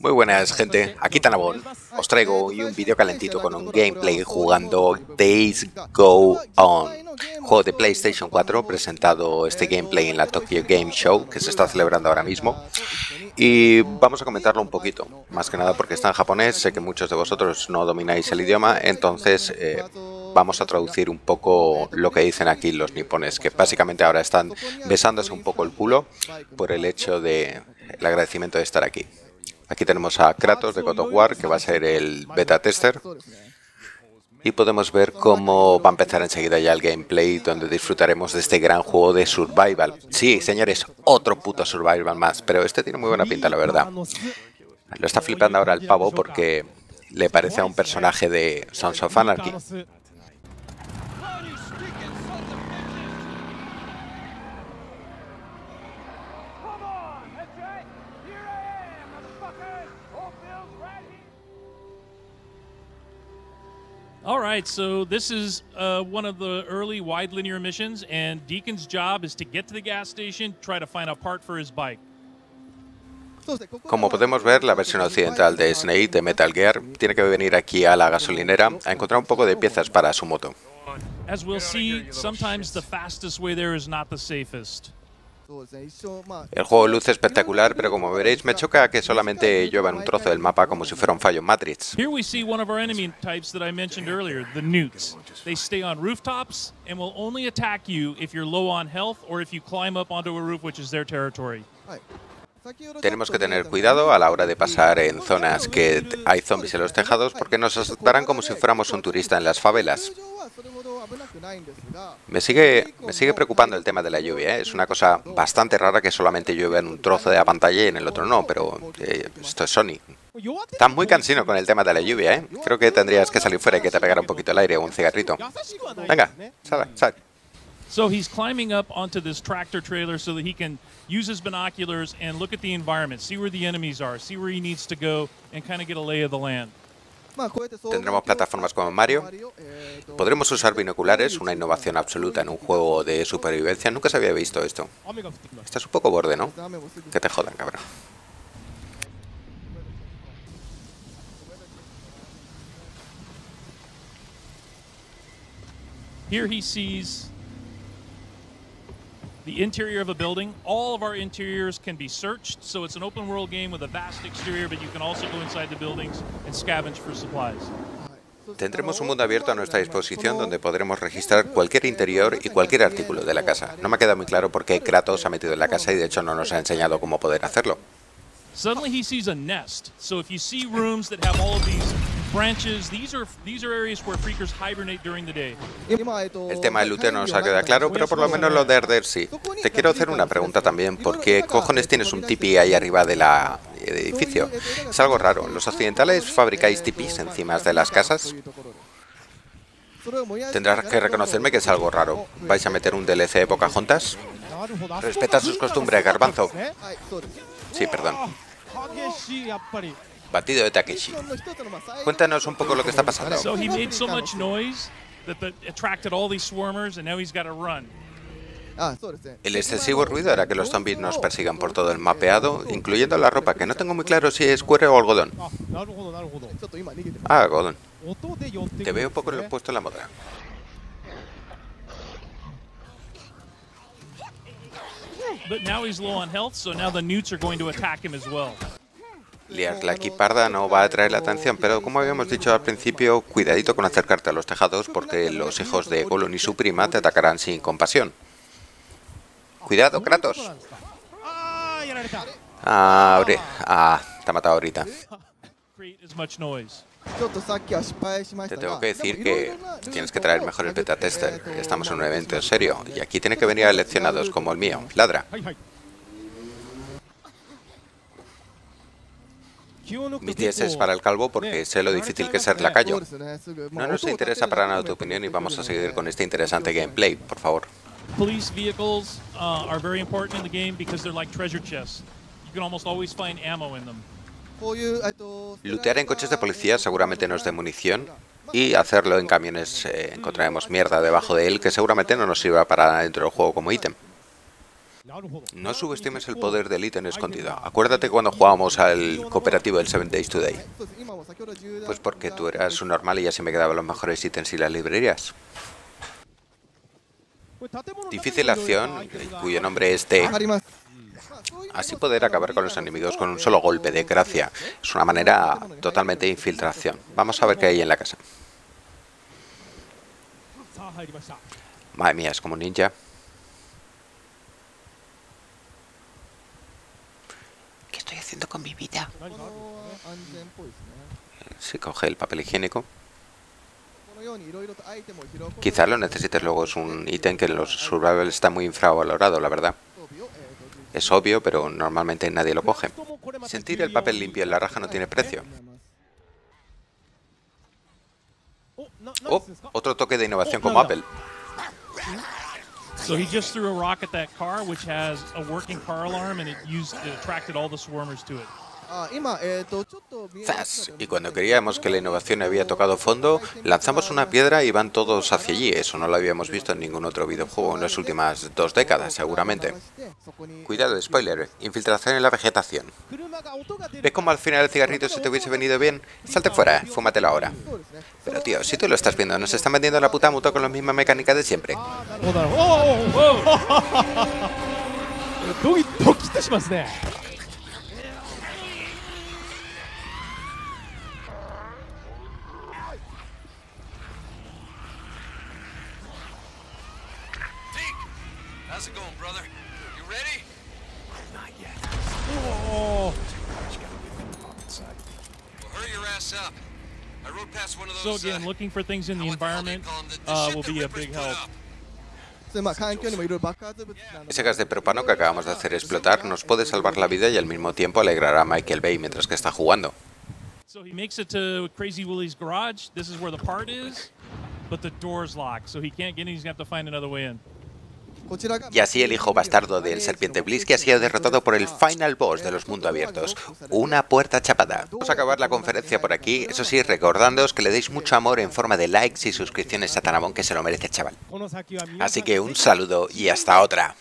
Muy buenas, gente, aquí Tanavon. Os traigo hoy un vídeo calentito con un gameplay jugando Days Gone, juego de PlayStation 4, presentado este gameplay en la Tokyo Game Show, que se está celebrando ahora mismo. Y vamos a comentarlo un poquito, más que nada porque está en japonés, sé que muchos de vosotros no domináis el idioma, entonces vamos a traducir un poco lo que dicen aquí los nipones, que básicamente ahora están besándose un poco el culo por el hecho de el agradecimiento de estar aquí. Aquí tenemos a Kratos de God of War, que va a ser el beta tester. Y podemos ver cómo va a empezar enseguida ya el gameplay, donde disfrutaremos de este gran juego de survival. Sí, señores, otro puto survival más, pero este tiene muy buena pinta, la verdad. Lo está flipando ahora el pavo porque le parece a un personaje de Sons of Anarchy. All right, so this is one of the early wide linear missions, and Deacon's job is to get to the gas station, try to find a part for his bike. Como podemos ver, la versión occidental de Snake de Metal Gear tiene que venir aquí a la gasolinera a encontrar un poco de piezas para su moto. As we'll see, sometimes the fastest way there is not the safest. El juego luce espectacular, pero como veréis me choca que solamente llueva en un trozo del mapa como si fuera un fallo en Matrix. Tenemos que tener cuidado a la hora de pasar en zonas que hay zombies en los tejados porque nos asaltarán como si fuéramos un turista en las favelas. Me sigue preocupando el tema de la lluvia, ¿eh? Es una cosa bastante rara que solamente llueve en un trozo de la pantalla y en el otro no, pero esto es Sony. Estás muy cansino con el tema de la lluvia, ¿eh? Creo que tendrías que salir fuera y que te pegara un poquito el aire o un cigarrito. Venga, sal. So he's climbing up onto this tractor trailer so that he can use his binoculars and look at the environment, see where the enemies are, see where he needs to go and kind of get a lay of the land. Tendremos plataformas como Mario, podremos usar binoculares, una innovación absoluta en un juego de supervivencia, nunca se había visto esto. Estás un poco borde, ¿no? Que te jodan, cabrón. Here he sees the interior of a building. All of our interiors can be searched, so it's an open-world game with a vast exterior, but you can also go inside the buildings and scavenge for supplies. Tendremos un mundo abierto a nuestra disposición donde podremos registrar cualquier interior y cualquier artículo de la casa. No me ha quedado muy claro por qué Kratos se ha metido en la casa y de hecho no nos ha enseñado cómo poder hacerlo. Suddenly he sees a nest. So if you see rooms that have all of these branches, these are areas where freakers hibernate during the day. El tema del luteo no nos ha quedado claro, pero por lo menos lo de arder sí. Te quiero hacer una pregunta también, ¿por qué cojones tienes un tipi ahí arriba de la edificio? Es algo raro. ¿Los occidentales fabricáis tipis encima de las casas? Tendrás que reconocerme que es algo raro. ¿Vais a meter un DLC de Pocahontas? Respeta sus costumbres, garbanzo. Sí, perdón. Batido de Takeshi. Cuéntanos un poco lo que está pasando. El excesivo ruido hará que los zombies nos persigan por todo el mapeado, incluyendo la ropa, que no tengo muy claro si es cuero o algodón. Ah, algodón. Te veo un poco en lo opuesto a la moda. But now he's low on health, so now the newts are going to attack him as well. Liar la equiparda no va a atraer la atención, pero como habíamos dicho al principio, cuidadito con acercarte a los tejados porque los hijos de Golon y su prima te atacarán sin compasión. Cuidado, Kratos. Ah, te ha matado ahorita. Te tengo que decir que tienes que traer mejor el beta tester. Estamos en un evento en serio y aquí tiene que venir a leccionados como el mío. Ladra. Mis 10 es para el calvo porque sé lo difícil que es ser lacayo. No nos interesa para nada tu opinión y vamos a seguir con este interesante gameplay, por favor. Police vehicles are very important in the game because they're like treasure chests. You can almost always find ammo in them. Lootear en coches de policía seguramente nos dé munición y hacerlo en camiones encontraremos mierda debajo de él que seguramente no nos sirva para dentro del juego como ítem. No subestimes el poder del ítem escondido. Acuérdate cuando jugábamos al cooperativo del 7 Days Today. Pues porque tú eras un normal y ya se me quedaban los mejores ítems y las librerías. Difícil acción, cuyo nombre es T. Así poder acabar con los enemigos con un solo golpe de gracia. Es una manera totalmente de infiltración. Vamos a ver qué hay en la casa. Madre mía, es como un ninja. ¿Qué estoy haciendo con mi vida? Se coge el papel higiénico. Quizás lo necesites luego, es un ítem que en los survival está muy infravalorado, la verdad. Es obvio, pero normalmente nadie lo coge. Sentir el papel limpio en la raja no tiene precio. Oh, otro toque de innovación como Apple. So he just threw a rock at that car, which has a working car alarm, and it attracted all the swarmers to it. ¡Zas! Y cuando creíamos que la innovación había tocado fondo, lanzamos una piedra y van todos hacia allí. Eso no lo habíamos visto en ningún otro videojuego en las últimas 2 décadas, seguramente. Cuidado, spoiler, infiltración en la vegetación. ¿Ves cómo al final el cigarrito se te hubiese venido bien? Salte fuera, fúmatelo ahora. Pero tío, si tú lo estás viendo, nos están vendiendo la puta moto con la misma mecánica de siempre. So again, looking for things in the environment will be a big help. Ese gas de propano que acabamos de hacer explotar nos puede salvar la vida y al mismo tiempo alegrar a Michael Bay mientras que está jugando. So he makes it to Crazy Willie's garage. This is where the part is, but the door's locked, so he can't get in. He's gonna have to find another way in. Y así el hijo bastardo del serpiente Bliss que ha sido derrotado por el final boss de los mundos abiertos, una puerta chapada. Vamos a acabar la conferencia por aquí, eso sí, recordándoos que le deis mucho amor en forma de likes y suscripciones a Tanavon, que se lo merece, chaval. Así que un saludo y hasta otra.